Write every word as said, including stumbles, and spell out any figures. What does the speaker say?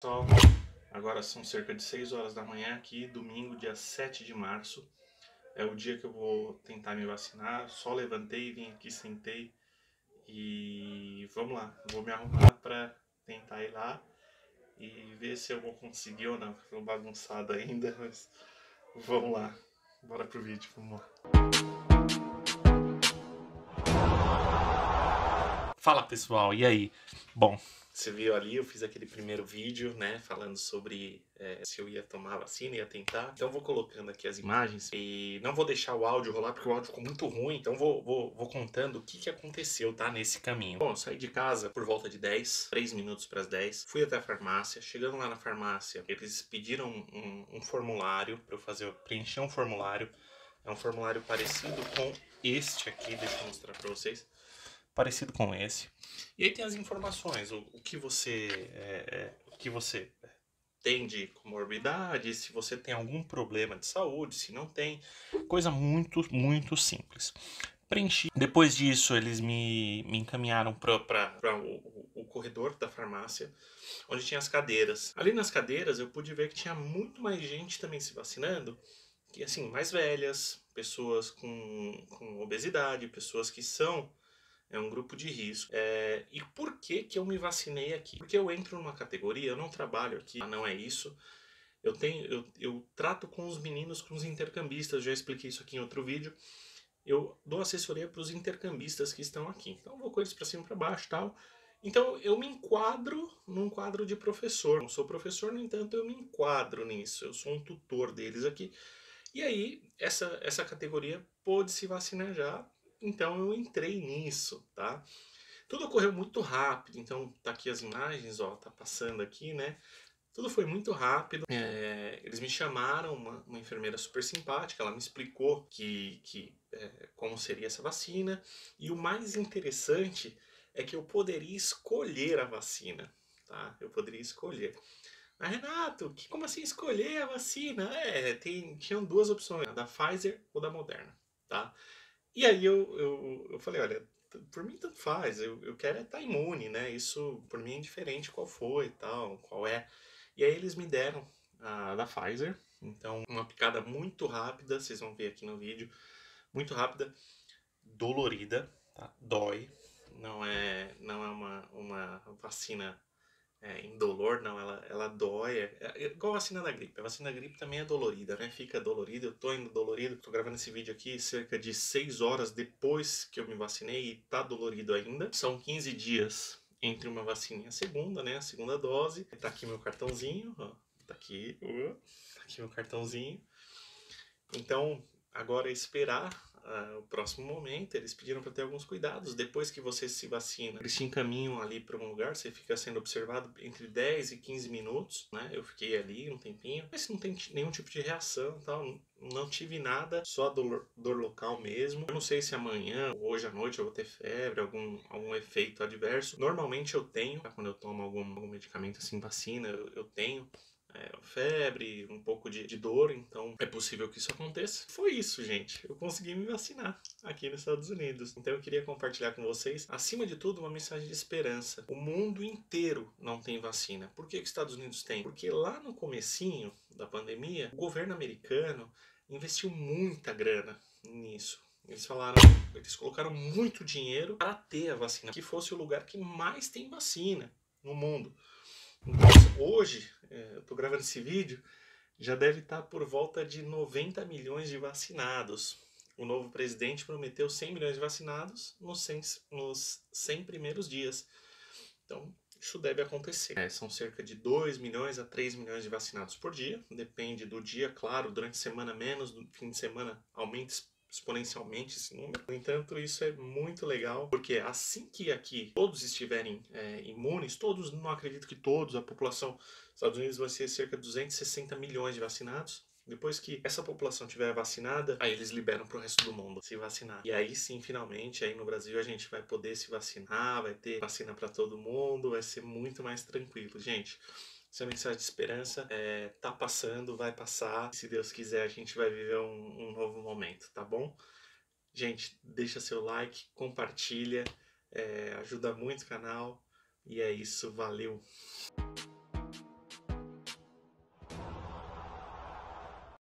Pessoal, agora são cerca de seis horas da manhã aqui, domingo, dia sete de março. É o dia que eu vou tentar me vacinar. Só levantei, vim aqui, sentei e vamos lá. Vou me arrumar para tentar ir lá e ver se eu vou conseguir ou não. Estou bagunçado ainda, mas vamos lá. Bora pro vídeo, vamos lá. Fala pessoal, e aí? Bom... Você viu ali, eu fiz aquele primeiro vídeo, né, falando sobre é, se eu ia tomar a vacina, ia tentar. Então vou colocando aqui as imagens e não vou deixar o áudio rolar porque o áudio ficou muito ruim. Então vou, vou, vou contando o que, que aconteceu, tá, nesse caminho. Bom, eu saí de casa por volta de dez, três minutos para as dez, fui até a farmácia. Chegando lá na farmácia, eles pediram um, um formulário para eu fazer, eu preencher um formulário. É um formulário parecido com este aqui, deixa eu mostrar para vocês. Parecido com esse. E aí tem as informações, o, o, que você, é, o que você tem de comorbidade, se você tem algum problema de saúde, se não tem. Coisa muito, muito simples. Preenchi. Depois disso, eles me, me encaminharam para o, o corredor da farmácia, onde tinha as cadeiras. Ali nas cadeiras, eu pude ver que tinha muito mais gente também se vacinando. Que, assim, mais velhas, pessoas com, com obesidade, pessoas que são... É um grupo de risco. É, e por que que eu me vacinei aqui? Porque eu entro numa categoria, eu não trabalho aqui, não é isso. Eu, tenho, eu, eu trato com os meninos, com os intercambistas, já expliquei isso aqui em outro vídeo. Eu dou assessoria para os intercambistas que estão aqui. Então eu vou com eles para cima e para baixo e tal. Então eu me enquadro num quadro de professor. Não sou professor, no entanto, eu me enquadro nisso. Eu sou um tutor deles aqui. E aí, essa, essa categoria pôde se vacinar já. Então eu entrei nisso, tá? Tudo ocorreu muito rápido, então tá aqui as imagens, ó, tá passando aqui, né? Tudo foi muito rápido, é, eles me chamaram, uma, uma enfermeira super simpática, ela me explicou que, que, é, como seria essa vacina. E o mais interessante é que eu poderia escolher a vacina, tá? Eu poderia escolher. Ah, Renato, que, como assim escolher a vacina? É, tem, tinham duas opções, a da Pfizer ou da Moderna, tá? E aí eu, eu, eu falei, olha, por mim tanto faz, eu, eu quero é estar imune, né? Isso por mim é indiferente qual foi e tal, qual é. E aí eles me deram a da Pfizer, então uma picada muito rápida, vocês vão ver aqui no vídeo, muito rápida, dolorida, tá? Dói, não é, não é uma, uma vacina é, indolor, não, ela, ela dói, é, é igual a vacina da gripe, a vacina da gripe também é dolorida, né, fica dolorida, eu tô indo dolorido, tô gravando esse vídeo aqui cerca de seis horas depois que eu me vacinei e tá dolorido ainda, são quinze dias entre uma vacina e a segunda, né, a segunda dose, tá aqui meu cartãozinho, ó, tá aqui, ó, tá aqui meu cartãozinho, então agora é esperar. Uh, o próximo momento, eles pediram para ter alguns cuidados. Depois que você se vacina, eles te encaminham ali para um lugar, você fica sendo observado entre dez e quinze minutos, né? Eu fiquei ali um tempinho, mas não tem nenhum tipo de reação, tal. Não tive nada, só dor, dor local mesmo. Eu não sei se amanhã ou hoje à noite eu vou ter febre, algum, algum efeito adverso. Normalmente eu tenho, tá? Quando eu tomo algum, algum medicamento assim, vacina, eu, eu tenho. É, febre, um pouco de, de dor, então é possível que isso aconteça. Foi isso, gente. Eu consegui me vacinar aqui nos Estados Unidos. Então eu queria compartilhar com vocês, acima de tudo, uma mensagem de esperança. O mundo inteiro não tem vacina. Por que que os Estados Unidos tem? Porque lá no comecinho da pandemia, o governo americano investiu muita grana nisso. Eles falaram, eles colocaram muito dinheiro para ter a vacina, que fosse o lugar que mais tem vacina no mundo. Então, hoje, eu tô gravando esse vídeo, já deve estar por volta de noventa milhões de vacinados. O novo presidente prometeu cem milhões de vacinados nos cem, nos cem primeiros dias. Então, isso deve acontecer. É, são cerca de dois milhões a três milhões de vacinados por dia. Depende do dia, claro, durante a semana menos, no fim de semana aumenta exponencialmente esse número. No entanto, isso é muito legal, porque assim que aqui todos estiverem é, imunes, todos, não acredito que todos, a população dos Estados Unidos vai ser cerca de duzentos e sessenta milhões de vacinados. Depois que essa população estiver vacinada, aí eles liberam para o resto do mundo se vacinar. E aí sim, finalmente, aí no Brasil a gente vai poder se vacinar, vai ter vacina para todo mundo, vai ser muito mais tranquilo, gente. Essa mensagem de esperança é, tá passando, vai passar. Se Deus quiser, a gente vai viver um, um novo momento, tá bom? Gente, deixa seu like, compartilha, é, ajuda muito o canal. E é isso, valeu!